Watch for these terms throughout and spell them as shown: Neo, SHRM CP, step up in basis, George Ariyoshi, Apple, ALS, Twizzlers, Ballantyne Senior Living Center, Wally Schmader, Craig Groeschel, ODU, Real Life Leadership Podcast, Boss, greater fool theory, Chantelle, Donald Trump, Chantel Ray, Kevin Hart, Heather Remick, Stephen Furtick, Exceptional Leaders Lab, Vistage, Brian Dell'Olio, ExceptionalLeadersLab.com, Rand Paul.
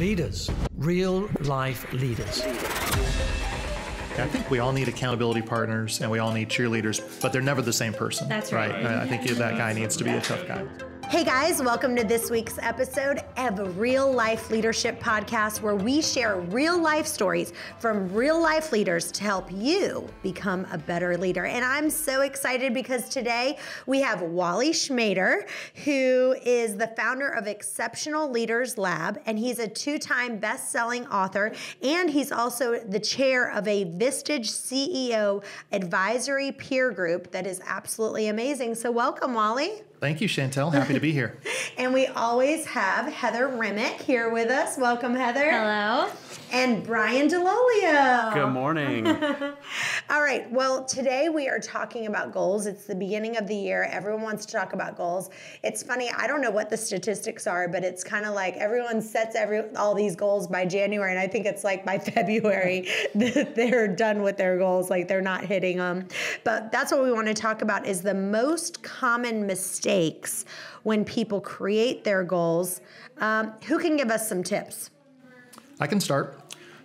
leaders. Real life leaders. I think we all need accountability partners and we all need cheerleaders, but they're never the same person. That's right. I think that guy needs to be a tough guy. Hey guys, welcome to this week's episode of Real Life Leadership Podcast, where we share real life stories from real life leaders to help you become a better leader. And I'm so excited because today we have Wally Schmader, who is the founder of Exceptional Leaders Lab, and he's a two-time best-selling author, and he's also the chair of a Vistage CEO advisory peer group that is absolutely amazing. So welcome, Wally. Thank you, Chantel. Happy to be here. And we always have Heather Remick here with us. Welcome, Heather. Hello. And Brian Dell'Olio. Good morning. All right. Well, today we are talking about goals. It's the beginning of the year. Everyone wants to talk about goals. It's funny. I don't know what the statistics are, but it's kind of like everyone sets all these goals by January, and I think it's like by February that they're done with their goals, like they're not hitting them. But that's what we want to talk about is the most common mistake when people create their goals. Who can give us some tips? I can start.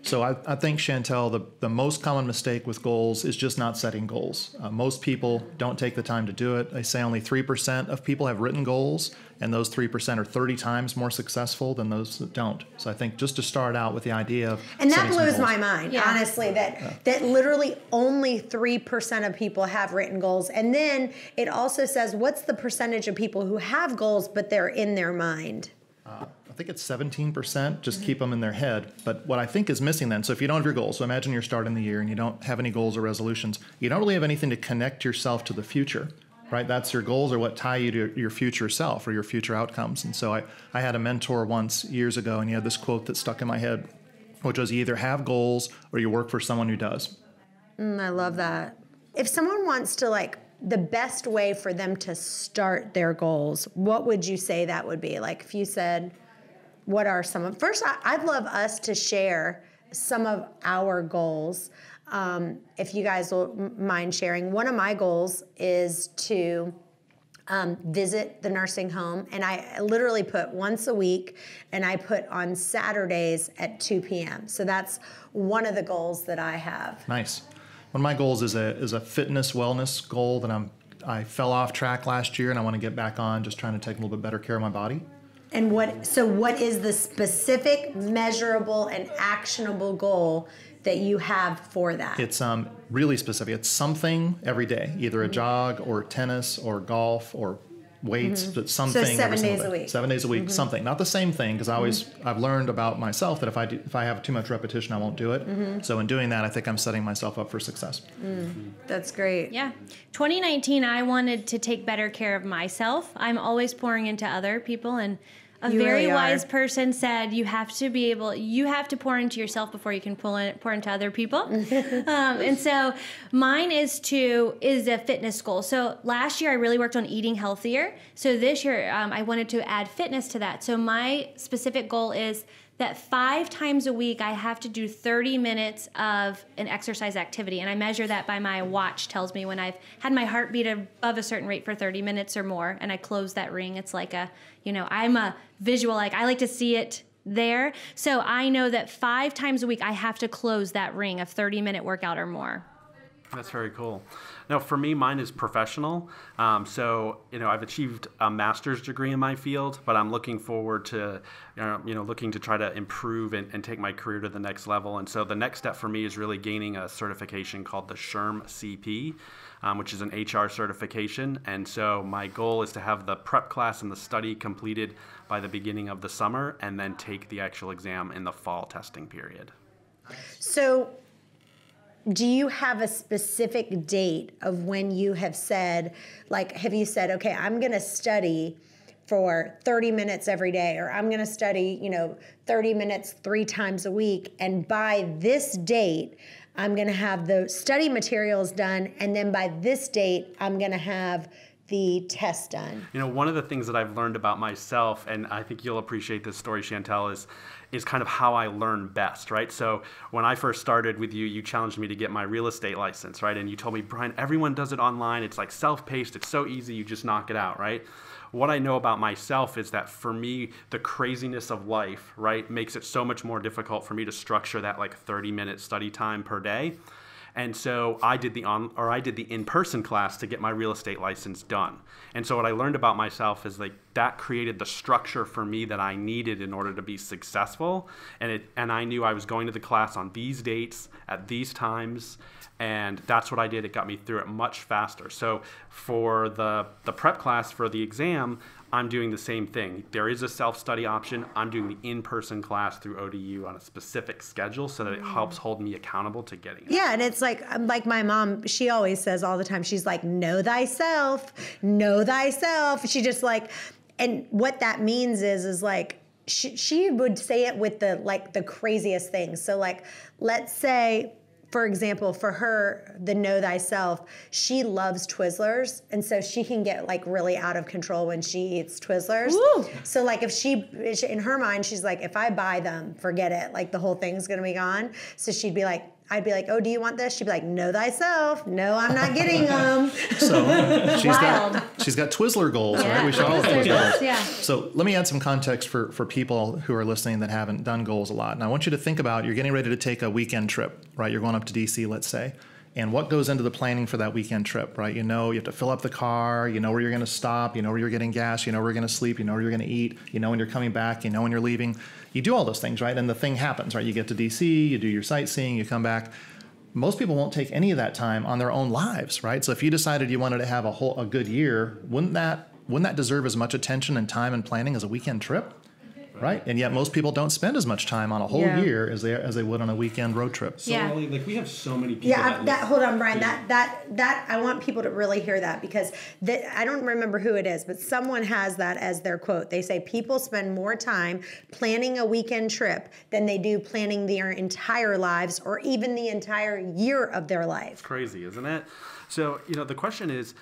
So I think, Chantel, the most common mistake with goals is just not setting goals. Most people don't take the time to do it. They say only 3% of people have written goals, and those 3% are 30 times more successful than those that don't. So I think just to start out with the idea of setting some goals. And that blows my mind, honestly, that literally only 3% of people have written goals. And then it also says, what's the percentage of people who have goals, but they're in their mind? I think it's 17%, just keep them in their head. But what I think is missing then, so if you don't have your goals, so imagine you're starting the year and you don't have any goals or resolutions, you don't really have anything to connect yourself to the future, right? That's your goals or what tie you to your future self or your future outcomes. And so I had a mentor once years ago, and he had this quote that stuck in my head, which was, you either have goals or you work for someone who does. I love that. If someone wants to, like, the best way for them to start their goals, what would you say that would be? Like if you said... What are some of, first, I'd love us to share some of our goals. If you guys will mind sharing, one of my goals is to visit the nursing home. And I literally put once a week, and I put on Saturdays at 2 p.m. So that's one of the goals that I have. Nice. One of my goals is a fitness wellness goal that I fell off track last year, and I want to get back on, just trying to take a little bit better care of my body. And what is the specific, measurable, and actionable goal that you have for that? It's really specific. It's something every day, either a jog or tennis or golf or weights, but something. So 7 days a week. 7 days a week, something. Not the same thing, because I always I've learned about myself that if I have too much repetition, I won't do it. So in doing that, I think I'm setting myself up for success. That's great. Yeah. 2019, I wanted to take better care of myself. I'm always pouring into other people, and A very wise person said, you have to pour into yourself before you can pour into other people. And so mine is a fitness goal. So last year I really worked on eating healthier. So this year I wanted to add fitness to that. So my specific goal is that 5 times a week I have to do 30 minutes of an exercise activity. And I measure that by my watch tells me when I've had my heartbeat above a certain rate for 30 minutes or more, and I close that ring. It's like a, you know, I'm a visual, like I like to see it there. So I know that 5 times a week I have to close that ring of 30-minute workout or more. That's very cool. Now, for me, mine is professional. So, you know, I've achieved a master's degree in my field, but I'm looking forward to, looking to try to improve and take my career to the next level. And so the next step for me is really gaining a certification called the SHRM CP, which is an HR certification. And so my goal is to have the prep class and the study completed by the beginning of the summer, and then take the actual exam in the fall testing period. So... do you have a specific date of when you have said, like, have you said, okay, I'm going to study for 30 minutes every day, or I'm going to study, 30 minutes 3 times a week. And by this date, I'm going to have the study materials done. And then by this date, I'm going to have the test done. You know, one of the things that I've learned about myself, and I think you'll appreciate this story, Chantel, is kind of how I learn best, right? So when I first started with you, you challenged me to get my real estate license, right? And you told me, Brian, everyone does it online. It's like self-paced. It's so easy. You just knock it out, right? what I know about myself is that for me, the craziness of life, right, makes it so much more difficult for me to structure that like 30-minute study time per day. And so I did the in-person class to get my real estate license done. And so what I learned about myself is like that created the structure for me that I needed in order to be successful. And I knew I was going to the class on these dates at these times, and that's what I did. It got me through it much faster. So for the prep class for the exam, I'm doing the same thing. There is a self-study option. I'm doing the in-person class through ODU on a specific schedule so that it helps hold me accountable to getting it. Yeah, and it's like my mom, she always says all the time, she's like, know thyself, know thyself. She just like, and what that means is like, she would say it with the like the craziest things. So like, let's say, for example, for her, the know thyself, she loves Twizzlers. And so she can get like really out of control when she eats Twizzlers. Ooh. So like if she, in her mind, she's like, if I buy them, forget it. Like the whole thing's gonna be gone. So she'd be like, I'd be like, oh, do you want this? She'd be like, know thyself. No, I'm not getting them. So she's got Twizzler goals, yeah. Right? We should all have Twizzler goals. Yeah. So let me add some context for people who are listening that haven't done goals a lot. And I want you to think about, you're getting ready to take a weekend trip, right? You're going up to DC, let's say. And what goes into the planning for that weekend trip, right? You know, you have to fill up the car, you know where you're gonna stop, you know where you're getting gas, you know where you're gonna sleep, you know where you're gonna eat, you know when you're coming back, you know when you're leaving. You do all those things, right? And the thing happens, right? You get to DC, you do your sightseeing, you come back. Most people won't take any of that time on their own lives, right? So if you decided you wanted to have a good year, wouldn't that deserve as much attention and time and planning as a weekend trip? Right, and yet most people don't spend as much time on a whole year as they would on a weekend road trip. So, yeah, Wally, like we have so many people. Yeah, hold on, Brian. Yeah. That I want people to really hear that because I don't remember who it is, but someone has that as their quote. They say people spend more time planning a weekend trip than they do planning their entire lives or even the entire year of their life. It's crazy, isn't it? So you know the question is.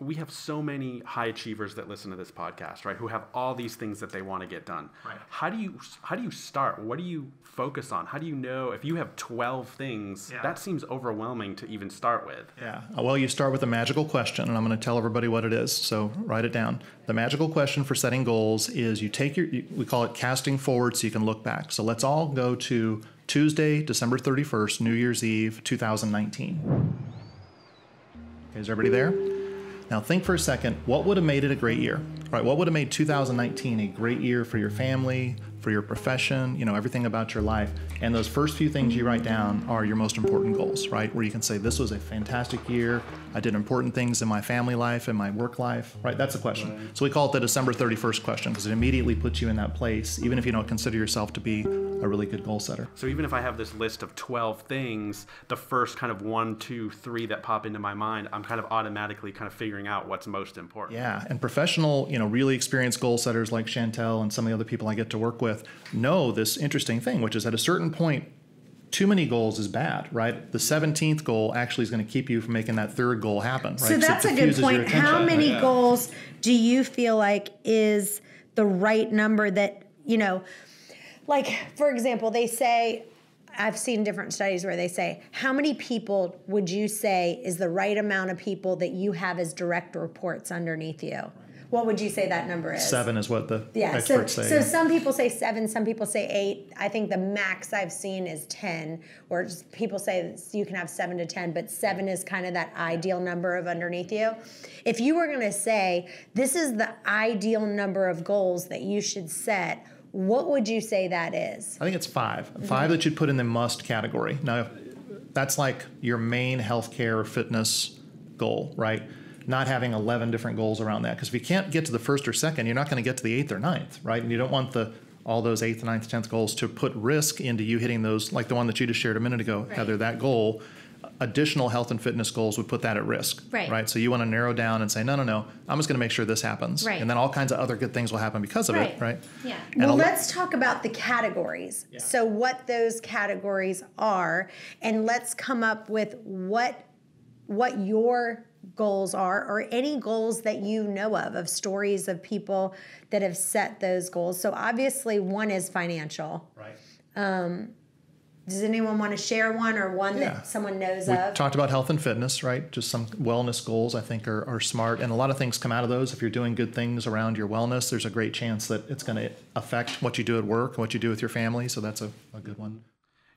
We have so many high achievers that listen to this podcast, right? Who have all these things that they want to get done. Right. How do you start? What do you focus on? How do you know if you have 12 things? Yeah. That seems overwhelming to even start with. Yeah. Well, you start with a magical question, and I'm going to tell everybody what it is. So write it down. The magical question for setting goals is you take we call it casting forward, so you can look back. So let's all go to Tuesday, December 31st, New Year's Eve, 2019. Is everybody there? Now think for a second, what would have made it a great year, right? What would have made 2019 a great year for your family, for your profession, you know, everything about your life? And those first few things you write down are your most important goals, right? Where you can say, this was a fantastic year. I did important things in my family life and my work life, right? That's the question. Right. So we call it the December 31st question because it immediately puts you in that place, even if you don't consider yourself to be a really good goal setter. So even if I have this list of 12 things, the first kind of 1, 2, 3 that pop into my mind, I'm kind of automatically kind of figuring out what's most important. Yeah, and professional, you know, really experienced goal setters like Chantel and some of the other people I get to work with know this interesting thing, which is at a certain point, too many goals is bad, right? The 17th goal actually is going to keep you from making that third goal happen, right? So that's a good point. How many goals do you feel like is the right number that, you know, like, for example, they say, I've seen different studies where they say, how many people would you say is the right amount of people that you have as direct reports underneath you? What would you say that number is? 7 is what the experts say. So some people say 7, some people say 8. I think the max I've seen is 10, or people say you can have 7 to 10, but 7 is kind of that ideal number of underneath you. If you were going to say, this is the ideal number of goals that you should set, what would you say that is? I think it's 5. 5 that you'd put in the must category. Now, that's like your main healthcare fitness goal, right? Not having 11 different goals around that. Because if you can't get to the 1st or 2nd, you're not going to get to the 8th or 9th, right? And you don't want all those 8th, 9th, 10th goals to put risk into you hitting those, like the one that you just shared a minute ago, right. Heather, that goal. Additional health and fitness goals would put that at risk, right? So you want to narrow down and say, no, I'm just going to make sure this happens. Right. And then all kinds of other good things will happen because of it, right? Yeah. And well, let's talk about the categories. Yeah. So what those categories are, and let's come up with what your goals are, or any goals that you know of stories of people that have set those goals. So obviously one is financial. Right. Does anyone want to share one, or one that someone knows of? We talked about health and fitness, right? Just some wellness goals I think are smart. And a lot of things come out of those. If you're doing good things around your wellness, there's a great chance that it's going to affect what you do at work, what you do with your family. So that's a good one.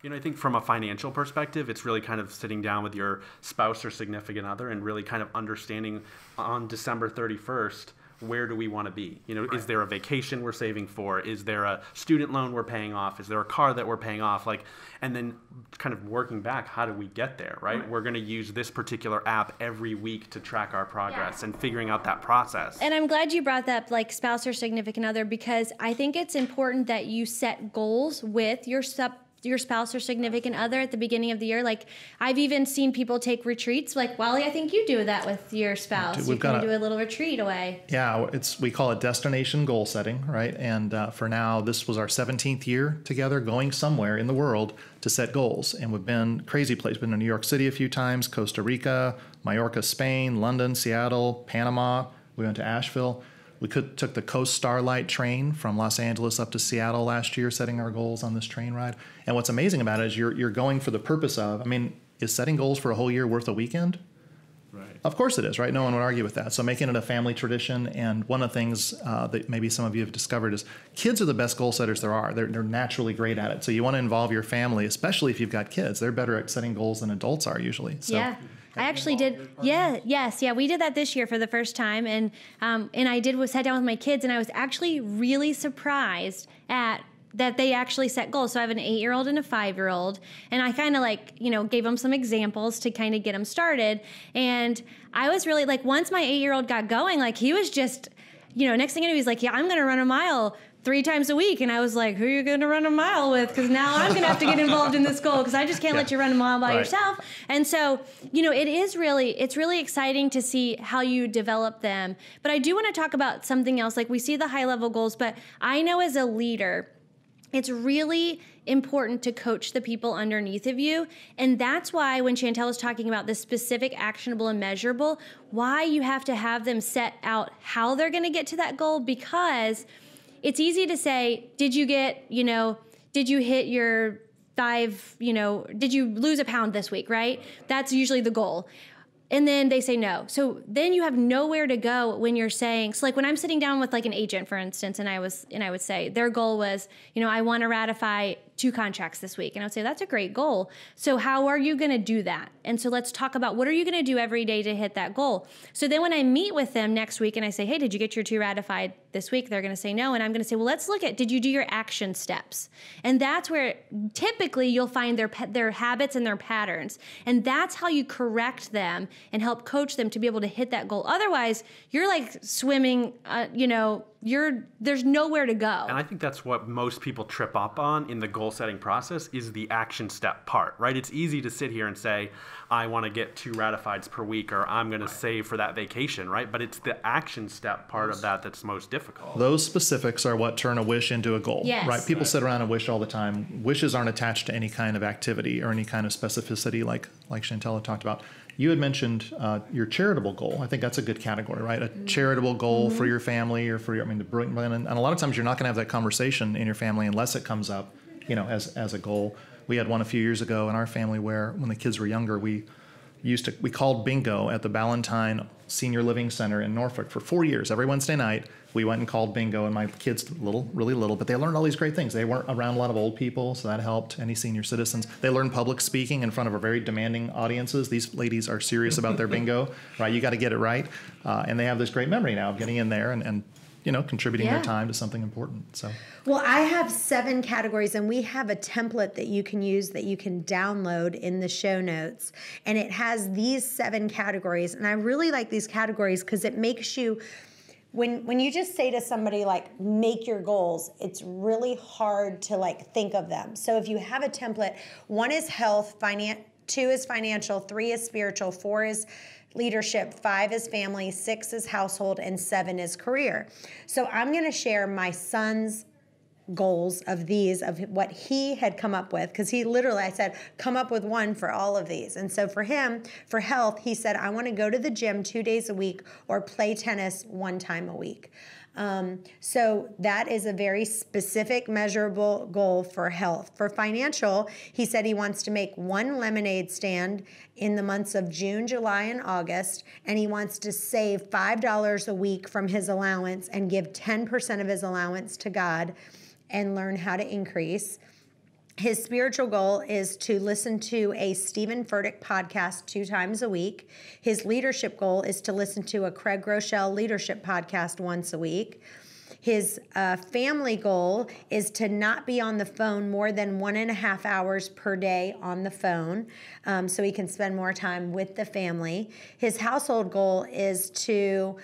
You know, I think from a financial perspective, it's really kind of sitting down with your spouse or significant other and really kind of understanding on December 31st, where do we want to be? You know, right. Is there a vacation we're saving for? Is there a student loan we're paying off? Is there a car that we're paying off? Like, and then kind of working back, how do we get there, right? We're going to use this particular app every week to track our progress and figuring out that process. And I'm glad you brought that up, like spouse or significant other, because I think it's important that you set goals with your spouse or significant other at the beginning of the year. Like, I've even seen people take retreats. Like, Wally, I think you do that with your spouse. You can do a little retreat away. Yeah, we call it destination goal setting, right? And for now, this was our 17th year together going somewhere in the world to set goals. And we've been crazy places. Been to New York City a few times, Costa Rica, Mallorca, Spain, London, Seattle, Panama. We went to Asheville. We took the Coast Starlight train from Los Angeles up to Seattle last year, setting our goals on this train ride. And what's amazing about it is you're going for the purpose of, I mean, is setting goals for a whole year worth a weekend? Right. Of course it is, right? No one would argue with that. So making it a family tradition. And one of the things that maybe some of you have discovered is kids are the best goal setters there are. They're naturally great at it. So you want to involve your family, especially if you've got kids. They're better at setting goals than adults are usually. So. Yeah. I actually did. Yeah. Yes. Yeah. We did that this year for the first time. And I sat down with my kids, and I was actually really surprised at that they actually set goals. So I have an 8-year-old and a 5-year-old, and I kind of gave them some examples to kind of get them started. And I was really once my 8-year-old got going, he was just, next thing I knew, he's like, yeah, I'm going to run a mile 3 times a week. And I was like, who are you going to run a mile with? Because now I'm going to have to get involved in this goal, because I just can't let you run a mile by yourself. And so, it's really exciting to see how you develop them. But I do want to talk about something else. We see the high level goals, but I know as a leader, it's really important to coach the people underneath of you. And that's why when Chantelle is talking about the specific, actionable, and measurable, why you have to have them set out how they're going to get to that goal, because it's easy to say, did you hit your 5, did you lose a pound this week, right? That's usually the goal. And then they say no. So then you have nowhere to go when you're saying, so when I'm sitting down with an agent, for instance, and I would say their goal was, I want to ratify 2 contracts this week. And I would say, that's a great goal. So how are you going to do that? And so let's talk about what are you going to do every day to hit that goal? So then when I meet with them next week and I say, hey, did you get your 2 ratified this week? They're going to say no. And I'm going to say, well, let's look at, did you do your action steps? And that's where typically you'll find their habits and their patterns. And that's how you correct them and help coach them to be able to hit that goal. Otherwise, you're swimming, there's nowhere to go. And I think that's what most people trip up on in the goal setting process is the action step part, right? It's easy to sit here and say, I want to get 2 ratifieds per week, or I'm going to save for that vacation, right? But it's the action step part of that that's most difficult. Those specifics are what turn a wish into a goal, right? People sit around and wish all the time. Wishes aren't attached to any kind of activity or any kind of specificity like Chantelle talked about. You had mentioned your charitable goal. I think that's a good category, right? A charitable goal for your family or for your, to bring in. And a lot of times you're not going to have that conversation in your family unless it comes up, as a goal. We had one a few years ago in our family where when the kids were younger, we called bingo at the Ballantyne Senior Living Center in Norfolk for 4 years. Every Wednesday night, we went and called bingo, and my kids, really little, but they learned all these great things. They weren't around a lot of old people, so that helped. Any senior citizens. They learned public speaking in front of a very demanding audiences. These ladies are serious about their bingo, right? You got to get it right. And they have this great memory now of getting in there and contributing their time to something important. So, well, I have 7 categories, and we have a template that you can use that you can download in the show notes. And it has these 7 categories. And I really like these categories because it makes you, when you just say to somebody, make your goals, it's really hard to think of them. So if you have a template, 1 is health, 2 is financial, 3 is spiritual, 4 is leadership, 5 is family, 6 is household, and 7 is career. So I'm going to share my son's goals of what he had come up with, because he literally, I said, come up with 1 for all of these. And so for him, for health, he said, I want to go to the gym 2 days a week or play tennis 1 time a week. So that is a very specific, measurable goal for health. For financial, he said he wants to make one lemonade stand in the months of June, July, and August, and he wants to save $5 a week from his allowance and give 10% of his allowance to God and learn how to increase. His spiritual goal is to listen to a Stephen Furtick podcast 2 times a week. His leadership goal is to listen to a Craig Groeschel leadership podcast once a week. His family goal is to not be on the phone more than 1.5 hours per day on the phone, so he can spend more time with the family. His household goal is to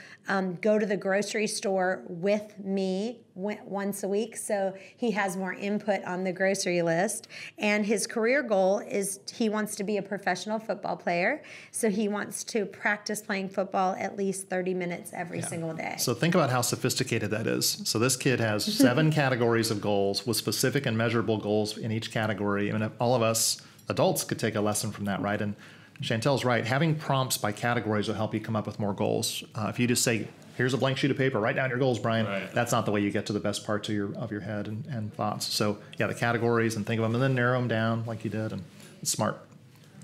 go to the grocery store with me once a week, so he has more input on the grocery list. And his career goal is he wants to be a professional football player, so he wants to practice playing football at least 30 minutes every single day. So think about how sophisticated that is. So this kid has 7 categories of goals with specific and measurable goals in each category. And all of us adults could take a lesson from that, right? And Chantel's right. Having prompts by categories will help you come up with more goals. If you just say, here's a blank sheet of paper, write down your goals, Brian. Right. That's not the way you get to the best parts of your head and thoughts. So yeah, the categories, and think of them and then narrow them down like you did, and it's smart.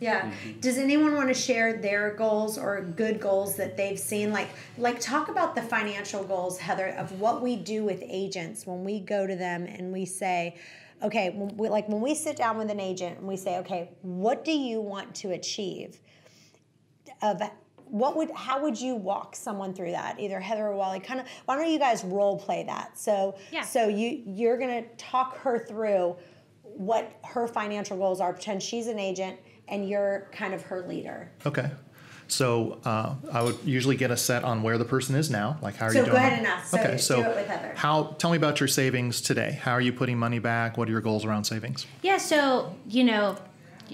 Yeah. Does anyone want to share their goals or good goals that they've seen? Like talk about the financial goals, Heather, of what we do with agents when we go to them and we say, okay, when we sit down with an agent and we say, okay, what do you want to achieve? How would you walk someone through that? Either Heather or Wally, kind of, why don't you guys role play that? So you're going to talk her through what her financial goals are. Pretend she's an agent and you're kind of her leader. Okay. So I would usually get a set on where the person is now, like how are you doing? So go ahead and ask. Okay, so do it with Heather. Tell me about your savings today. How are you putting money back? What are your goals around savings? Yeah, so,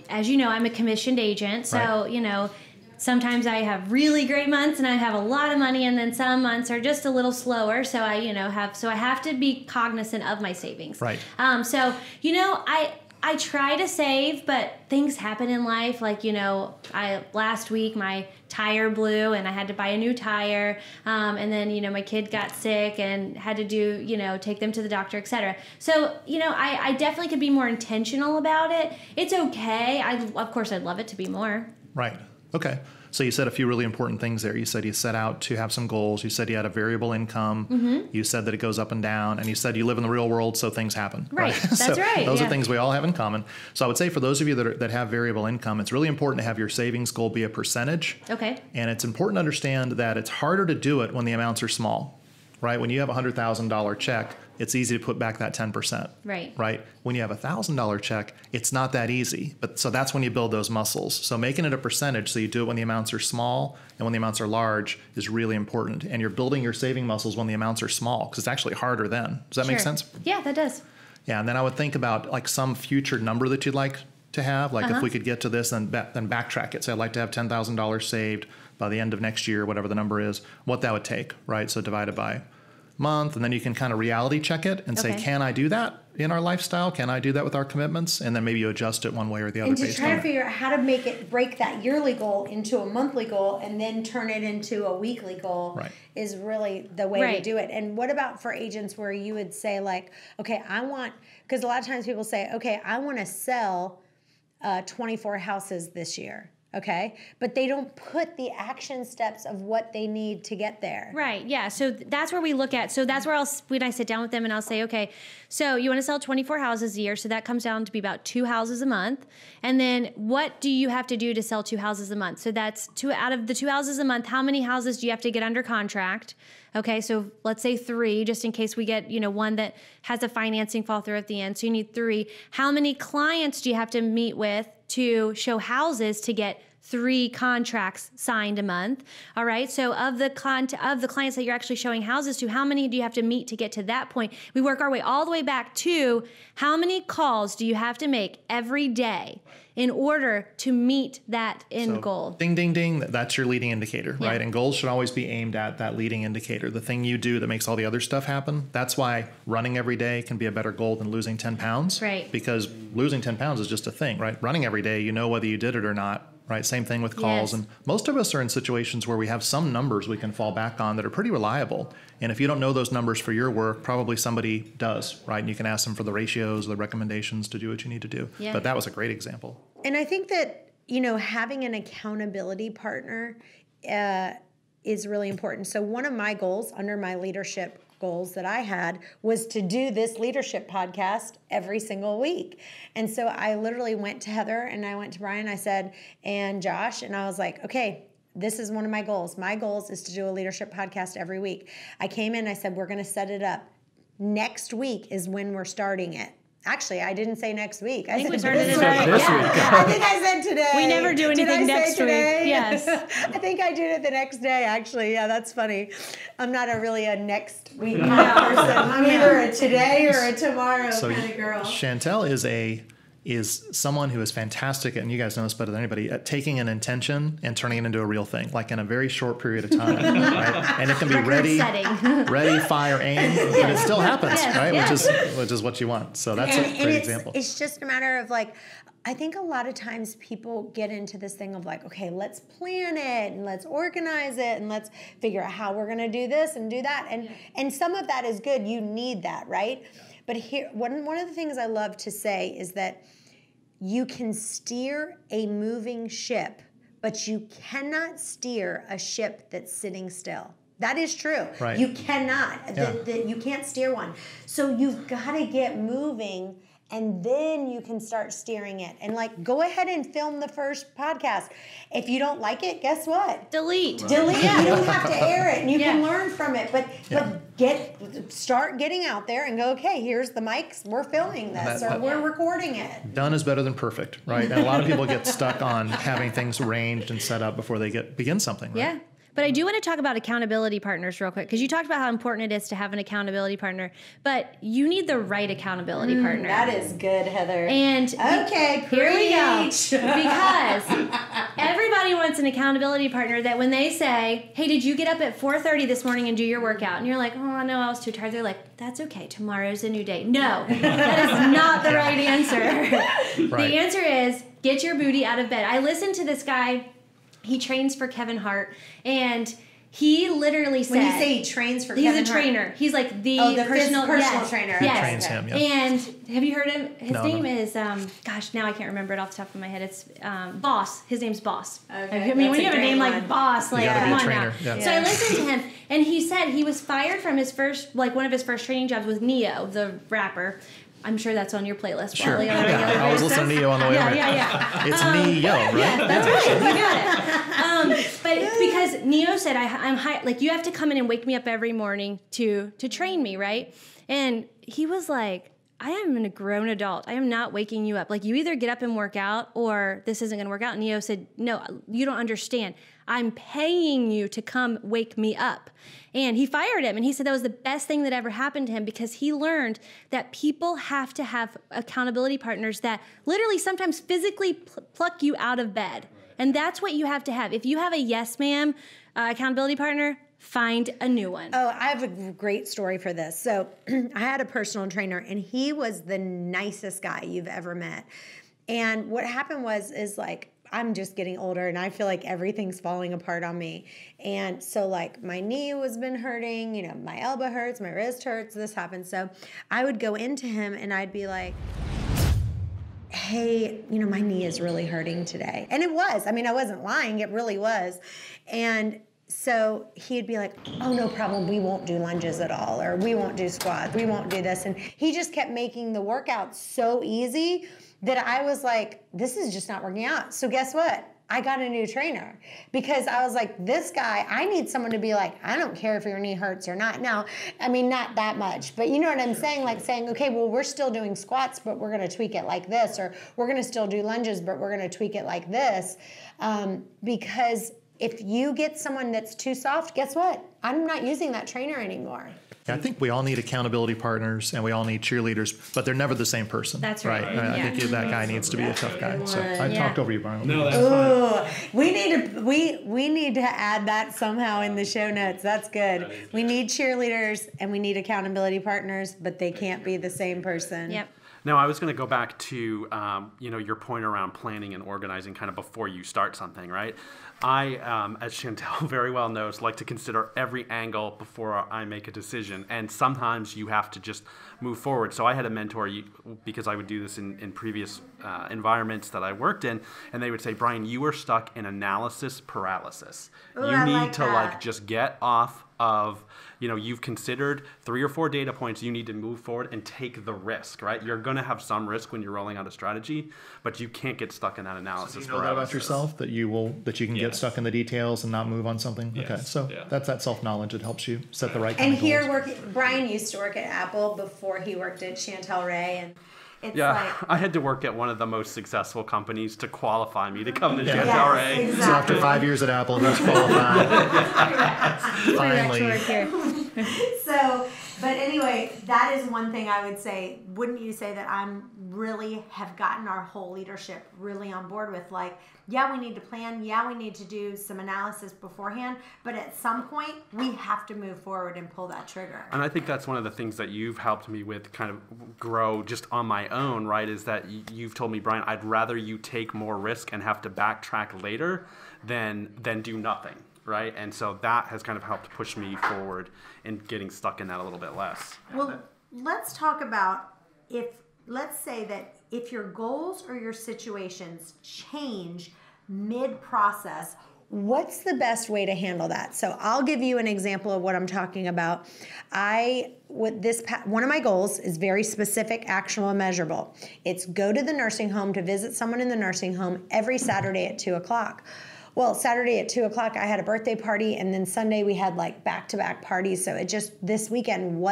as you know, I'm a commissioned agent. So, sometimes I have really great months and I have a lot of money, and then some months are just a little slower. So I have to be cognizant of my savings. Right. I try to save, but things happen in life. Last week my tire blew and I had to buy a new tire. And then, my kid got sick and had to take them to the doctor, etc. So, I definitely could be more intentional about it. It's okay. Of course I'd love it to be more. Right. Okay. So you said a few really important things there. You said you set out to have some goals. You said you had a variable income. Mm-hmm. You said that it goes up and down. And you said you live in the real world, so things happen. Right. That's right. Those are things we all have in common. So I would say for those of you that have variable income, it's really important to have your savings goal be a percentage. Okay. And it's important to understand that it's harder to do it when the amounts are small, right? When you have a $100,000 check, it's easy to put back that 10%. Right. Right. When you have a $1,000 check, it's not that easy. But so that's when you build those muscles. So making it a percentage, so you do it when the amounts are small and when the amounts are large, is really important. And you're building your saving muscles when the amounts are small, because it's actually harder then. Does that make sense? Yeah, that does. Yeah. And then I would think about some future number that you'd like to have. If we could get to this, then backtrack it. Say I'd like to have $10,000 saved by the end of next year, whatever the number is, what that would take, right? So divide it by month, and then you can kind of reality check it and say, can I do that in our lifestyle? Can I do that with our commitments? And then maybe you adjust it one way or the other. And to try to figure out how to make it, break that yearly goal into a monthly goal and then turn it into a weekly goal, is really the way to do it. And what about for agents where you would say because a lot of times people say, okay, I want to sell 24 houses this year. Okay, but they don't put the action steps of what they need to get there. Right, yeah, so that's where we look at. So that's where when I sit down with them and I'll say, okay, so you wanna sell 24 houses a year, so that comes down to be about 2 houses a month. And then what do you have to do to sell 2 houses a month? So that's 2 out of the 2 houses a month, how many houses do you have to get under contract? Okay, so let's say 3, just in case we get, one that has a financing fall through at the end, so you need 3. How many clients do you have to meet with to show houses to get 3 contracts signed a month? All right. So of the clients that you're actually showing houses to, how many do you have to meet to get to that point? We work our way all the way back to how many calls do you have to make every day in order to meet that end goal? Ding, ding, ding. That's your leading indicator, right? And goals should always be aimed at that leading indicator, the thing you do that makes all the other stuff happen. That's why running every day can be a better goal than losing 10 pounds. Right. Because losing 10 pounds is just a thing, right? Running every day, whether you did it or not. right? Same thing with calls. Yes. And most of us are in situations where we have some numbers we can fall back on that are pretty reliable. And if you don't know those numbers for your work, probably somebody does, right? And you can ask them for the ratios, the recommendations to do what you need to do. Yeah. But that was a great example. And I think that, you know, having an accountability partner is really important. So one of my goals under my leadership goals that I had was to do this leadership podcast every single week. And so I literally went to Heather and I went to Brian, I said, and Josh, and I was like, okay, this is one of my goals. My goals is to do a leadership podcast every week. I came in, I said, we're going to set it up. Next week is when we're starting it. Actually, I didn't say next week. I think we started it tonight. Yeah. I think I said today. We never do anything next week. Yes. I think I did it the next day, actually. Yeah, that's funny. I'm not a next week kind of person. I'm either a today or a tomorrow kind of girl. Chantelle is someone who is fantastic, and you guys know this better than anybody, at taking an intention and turning it into a real thing, like in a very short period of time, right? And it can be ready, fire, aim, but it still happens, right? Yes. Which is what you want. So that's a great example. It's just a matter of like, I think a lot of times people get into this thing of like, okay, let's plan it and let's organize it and let's figure out how we're gonna do this and do that. And some of that is good, you need that, right? Yeah. But here, one of the things I love to say is that you can steer a moving ship, but you cannot steer a ship that's sitting still. That is true. Right. You cannot. Yeah. You can't steer one. So you've got to get moving, and then you can start steering it. And like, go ahead and film the first podcast. If you don't like it, guess what? Delete. Right. Delete. Yeah. You don't have to air it, and you can learn from it. But start getting out there and go, okay, here's the mics. We're filming this, or we're recording it. Done is better than perfect, right? And a lot of people get stuck on having things arranged and set up before they begin something, right? Yeah. But I do want to talk about accountability partners real quick, because you talked about how important it is to have an accountability partner, but you need the right accountability partner. That is good, Heather. And okay, here we go. Because everybody wants an accountability partner that when they say, hey, did you get up at 4:30 this morning and do your workout? And you're like, oh, no, I was too tired. They're like, that's okay. Tomorrow's a new day. No, that is not the right answer. Right. The answer is get your booty out of bed. I listened to this guy. He trains for Kevin Hart, and he literally said... When you say he trains for Kevin Hart... He's a trainer. He's like the personal trainer. Yes. He trains him, And have you heard him? His name is... gosh, now I can't remember it off the top of my head. It's Boss. His name's Boss. Okay. I mean, when you have a name like Boss, like, come on now. Yeah. So I listened to him, and he said he was fired from his first... Like, one of his first training jobs was Neo, the rapper. I'm sure that's on your playlist. Sure. I was listening to Neo on the way over. Yeah. It's Neo, right? Yeah, that's right. You got it. But because Neo said, I'm high, like, you have to come in and wake me up every morning to train me, right? And he was like, I am a grown adult. I am not waking you up. Like, you either get up and work out or this isn't going to work out. And Neo said, no, you don't understand. I'm paying you to come wake me up. And he fired him. And he said that was the best thing that ever happened to him, because he learned that people have to have accountability partners that literally sometimes physically pluck you out of bed. And that's what you have to have. If you have a yes, ma'am, accountability partner, find a new one. Oh, I have a great story for this. So I had a personal trainer, and he was the nicest guy you've ever met. And what happened was like, I'm just getting older, and I feel like everything's falling apart on me. And so, like, my knee has been hurting, you know, my elbow hurts, my wrist hurts, this happens. So I would go into him, and I'd be like, hey, you know, my knee is really hurting today. And it was. I mean, I wasn't lying. It really was. And so he'd be like, oh, no problem. We won't do lunges at all, or we won't do squats. We won't do this. And he just kept making the workout so easy that I was like, this is just not working out. So guess what? I got a new trainer, because I was like, this guy, I need someone to be like, I don't care if your knee hurts or not. Now, I mean, not that much, but you know what I'm saying? Like saying, okay, well, we're still doing squats, but we're going to tweak it like this, or we're going to still do lunges, but we're going to tweak it like this. Because if you get someone that's too soft, guess what? I'm not using that trainer anymore. I think we all need accountability partners, and we all need cheerleaders, but they're never the same person. That's right. I think that guy needs to be a tough guy. So I talked over you, Brian. No, that's fine. We need to add that somehow in the show notes. That's good. We need cheerleaders, and we need accountability partners, but they can't be the same person. Yep. Now, I was going to go back to your point around planning and organizing kind of before you start something, right? I, as Chantel very well knows, like to consider every angle before I make a decision. And sometimes you have to just move forward. So I had a mentor, because I would do this in previous environments that I worked in, and they would say, Brian, you are stuck in analysis paralysis. Ooh, you need to just get off of, you've considered 3 or 4 data points, you need to move forward and take the risk, right? You're going to have some risk when you're rolling out a strategy, but you can't get stuck in that analysis. So do you know that about yourself, that you will, that you can get stuck in the details and not move on something? Yes. Okay, so that's that self-knowledge. It helps you set the right kind of goals. Brian used to work at Apple before he worked at Chantel Ray, and it's I had to work at one of the most successful companies to qualify me to come to Chantel Ray. Exactly. So after 5 years at Apple, that's qualified. Finally. So, but anyway, that is one thing I would say. Wouldn't you say that I'm really have gotten our whole leadership really on board with, like, yeah, we need to plan. Yeah, we need to do some analysis beforehand. But at some point, we have to move forward and pull that trigger. And I think that's one of the things that you've helped me with kind of grow just on my own, right, is that you've told me, Brian, I'd rather you take more risk and have to backtrack later than do nothing, right? And so that has kind of helped push me forward in getting stuck in that a little bit less. Well, let's talk about let's say that if your goals or your situations change mid-process, what's the best way to handle that? So I'll give you an example of what I'm talking about. One of my goals is very specific, actionable, and measurable. It's go to the nursing home to visit someone in the nursing home every Saturday at 2 o'clock. Well, Saturday at 2 o'clock, I had a birthday party, and then Sunday we had like back-to-back parties. So it just, this weekend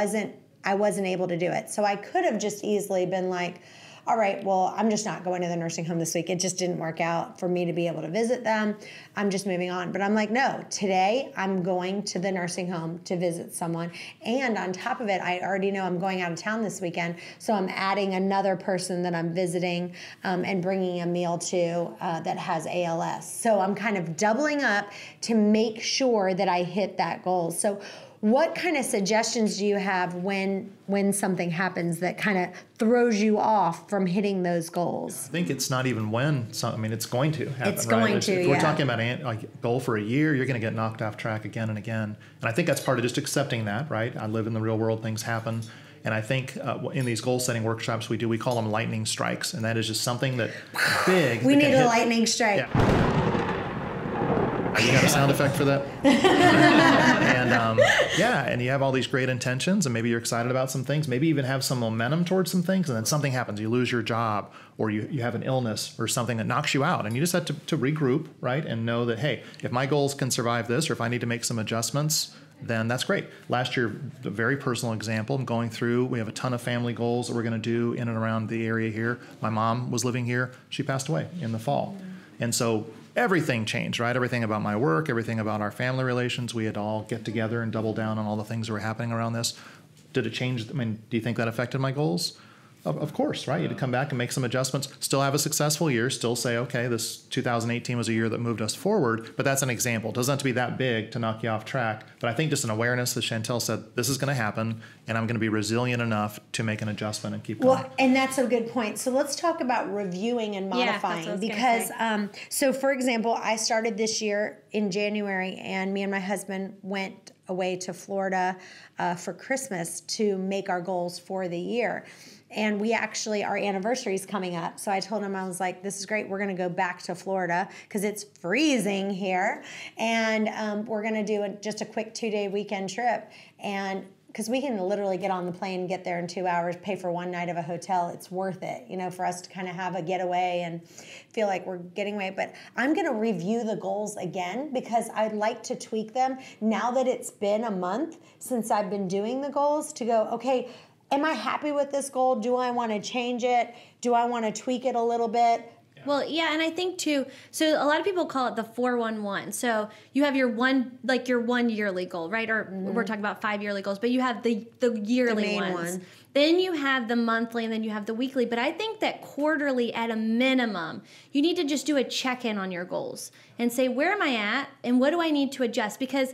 I wasn't able to do it. So I could have just easily been like, all right, well, I'm just not going to the nursing home this week. It just didn't work out for me to be able to visit them. I'm just moving on. But I'm like, no, today I'm going to the nursing home to visit someone. And on top of it, I already know I'm going out of town this weekend. So I'm adding another person that I'm visiting and bringing a meal to that has ALS. So I'm kind of doubling up to make sure that I hit that goal. So what kind of suggestions do you have when something happens that kind of throws you off from hitting those goals? I think it's not even when. So, I mean, it's going to happen. It's going to, if we're talking about a goal for a year, you're going to get knocked off track again and again. And I think that's part of just accepting that, right? I live in the real world. Things happen. And I think in these goal-setting workshops we call them lightning strikes. And that is just something that big. We need a lightning strike. Yeah. You have a sound effect for that? And you have all these great intentions, and maybe you're excited about some things, maybe even have some momentum towards some things, and then something happens. You lose your job, or you have an illness or something that knocks you out, and you just have to regroup, right, and know that, hey, if my goals can survive this, or if I need to make some adjustments, then that's great. Last year, a very personal example, I'm going through, we have a ton of family goals that we're going to do in and around the area here. My mom was living here. She passed away in the fall. And so everything changed, right? Everything about my work, everything about our family relations. We had to all get together and double down on all the things that were happening around this. Did it change? I mean, do you think that affected my goals? Of course, right? Yeah. You had to come back and make some adjustments, still have a successful year, still say, okay, this 2018 was a year that moved us forward, but that's an example. It doesn't have to be that big to knock you off track. But I think just an awareness that Chantel said, this is going to happen, and I'm going to be resilient enough to make an adjustment and keep going. Well, and that's a good point. So let's talk about reviewing and modifying. Yeah, because, so for example, I started this year in January, and me and my husband went away to Florida for Christmas to make our goals for the year. And we actually, our anniversary is coming up. So I told him, I was like, this is great. We're going to go back to Florida because it's freezing here. And we're going to do just a quick 2-day weekend trip. And because we can literally get on the plane, get there in 2 hours, pay for one night of a hotel. It's worth it, for us to kind of have a getaway and feel like we're getting away. But I'm going to review the goals again because I'd like to tweak them now that it's been a month since I've been doing the goals to go, okay, am I happy with this goal? Do I want to change it? Do I want to tweak it a little bit? Well, yeah, and I think too, so a lot of people call it the 4-1-1. So you have your one yearly goal, right? Or we're talking about 5 yearly goals, but you have the yearly ones. Then you have the monthly, and then you have the weekly. But I think that quarterly at a minimum, you need to just do a check-in on your goals and say, where am I at and what do I need to adjust? Because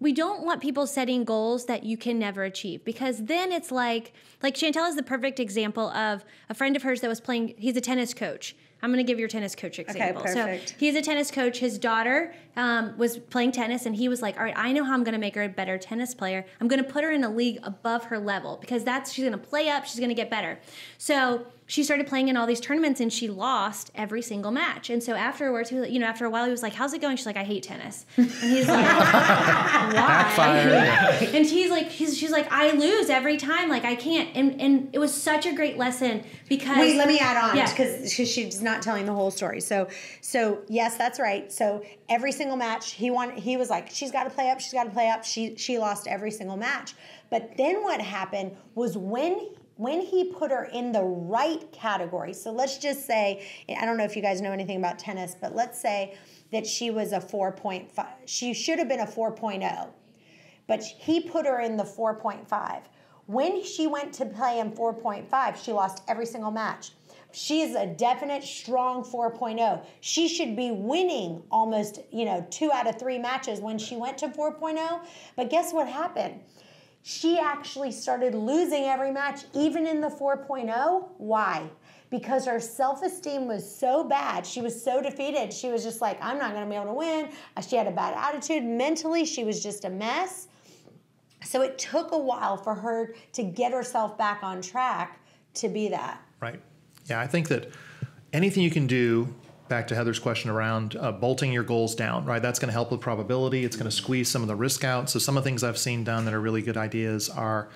we don't want people setting goals that you can never achieve, because then it's like Chantelle is the perfect example of a friend of hers that was playing, he's a tennis coach. I'm going to give your tennis coach example. Okay, perfect. So he's a tennis coach. His daughter was playing tennis, and he was like, all right, I know how I'm going to make her a better tennis player. I'm going to put her in a league above her level, because that's, she's going to play up. She's going to get better. So she started playing in all these tournaments, and she lost every single match. And so afterwards, he was, you know, after a while, he was like, how's it going? She's like, I hate tennis. And he's like, why? And he's like, she's like, I lose every time. Like, I can't. And it was such a great lesson because... Wait, let me add on, because she's not telling the whole story. So yes, that's right. So every single match, he was like, she's got to play up. She's got to play up. She lost every single match. But then what happened was when he put her in the right category, so let's just say, I don't know if you guys know anything about tennis, but let's say that she was a 4.5. She should have been a 4.0, but he put her in the 4.5. When she went to play in 4.5, she lost every single match. She's a definite strong 4.0. She should be winning almost, 2 out of 3 matches when she went to 4.0, but guess what happened? She actually started losing every match, even in the 4.0. Why? Because her self-esteem was so bad. She was so defeated. She was just like, I'm not going to be able to win. She had a bad attitude. Mentally, she was just a mess. So it took a while for her to get herself back on track to be that. Right. Yeah, I think that anything you can do, back to Heather's question around bolting your goals down, right? That's going to help with probability. It's going to squeeze some of the risk out. So some of the things I've seen done that are really good ideas are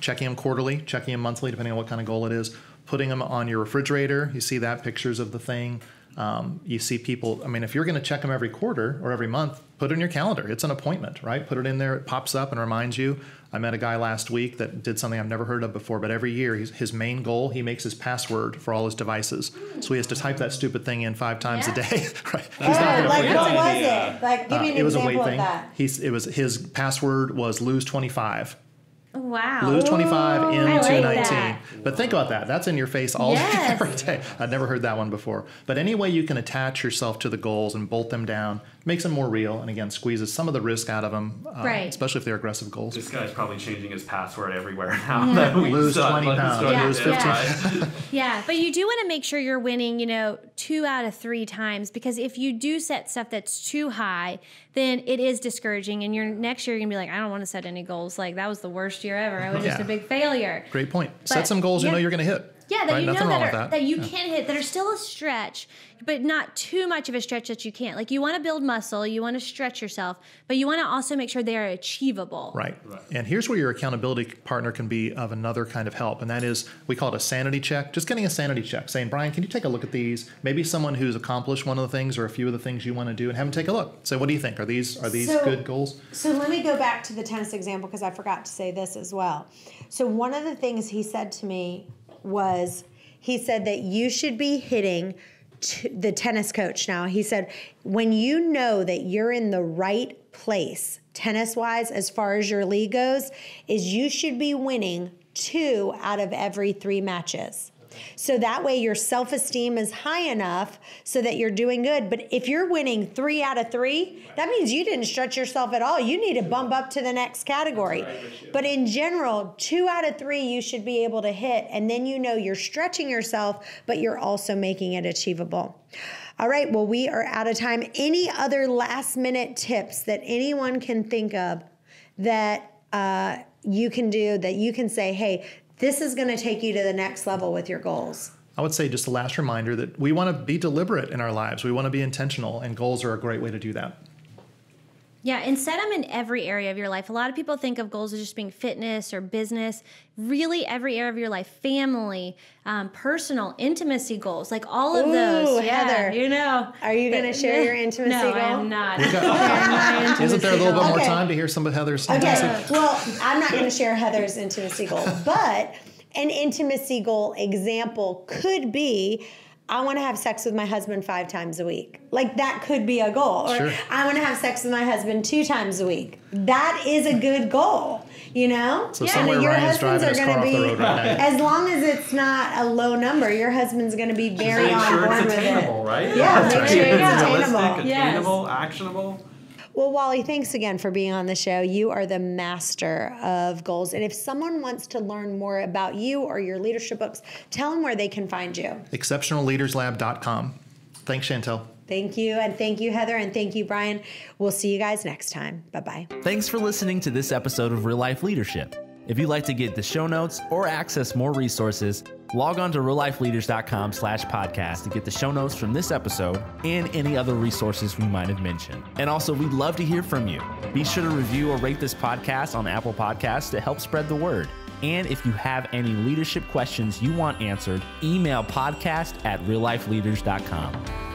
checking them quarterly, checking them monthly, depending on what kind of goal it is, putting them on your refrigerator. You see that, pictures of the thing. You see people, if you're going to check them every quarter or every month, put it in your calendar. It's an appointment, right? Put it in there. It pops up and reminds you. I met a guy last week that did something I've never heard of before, but every year his main goal, he makes his password for all his devices. So he has to type that stupid thing in 5 times a day. Right? What was it? Give me an example of that. His password was lose 25. Wow. Lose 25 in 219. But think about that. That's in your face all day, every day. I'd never heard that one before. But any way you can attach yourself to the goals and bolt them down makes them more real, and again, squeezes some of the risk out of them, especially if they're aggressive goals. This guy's probably changing his password everywhere now. Lose 20 pounds. Lose 15. Yeah, but you do want to make sure you're winning, 2 out of 3 times, because if you do set stuff that's too high, then it is discouraging, and next year you're going to be like, I don't want to set any goals. Like, that was the worst year ever. I was just a big failure. Great point. But set some goals you're going to hit. Yeah, that you know that you can hit, that are still a stretch, but not too much of a stretch that you can't. Like, you want to build muscle, you want to stretch yourself, but you want to also make sure they are achievable. Right. And here's where your accountability partner can be of another kind of help, and that is, we call it a sanity check. Just getting a sanity check, saying, Brian, can you take a look at these? Maybe someone who's accomplished one of the things or a few of the things you want to do, and have them take a look. Say, what do you think? Are these good goals? So let me go back to the tennis example, because I forgot to say this as well. So one of the things he said to me was, he said that you should be hitting the tennis coach now. He said, when you know that you're in the right place, tennis-wise, as far as your league goes, is you should be winning 2 out of every 3 matches. So that way your self-esteem is high enough so that you're doing good. But if you're winning 3 out of 3, that means you didn't stretch yourself at all. You need to bump up to the next category. But in general, 2 out of 3 you should be able to hit. And then you know you're stretching yourself, but you're also making it achievable. All right, well, we are out of time. Any other last-minute tips that anyone can think of that you can do, that you can say, hey, this is going to take you to the next level with your goals? I would say just a last reminder that we want to be deliberate in our lives. We want to be intentional, and goals are a great way to do that. Yeah, and set them in every area of your life. A lot of people think of goals as just being fitness or business. Really, every area of your life, family, personal, intimacy goals, like all of those. Heather, Are you going to share your intimacy goal? No, I am not. Isn't there a little bit more time to hear some of Heather's intimacy? Okay, well, I'm not going to share Heather's intimacy goal, but an intimacy goal example could be, I want to have sex with my husband 5 times a week. Like, that could be a goal. Or I want to have sex with my husband 2 times a week. That is a good goal, So your husbands are going to be, as long as it's not a low number, your husband's going to be very on board with it. Right? Yeah, make sure it's attainable, actionable. Well, Wally, thanks again for being on the show. You are the master of goals. And if someone wants to learn more about you or your leadership books, tell them where they can find you. ExceptionalLeadersLab.com. Thanks, Chantel. Thank you. And thank you, Heather. And thank you, Brian. We'll see you guys next time. Bye-bye. Thanks for listening to this episode of Real Life Leadership. If you'd like to get the show notes or access more resources, log on to reallifeleaders.com/podcast to get the show notes from this episode and any other resources we might have mentioned. And also, we'd love to hear from you. Be sure to review or rate this podcast on Apple Podcasts to help spread the word. And if you have any leadership questions you want answered, email podcast@reallifeleaders.com.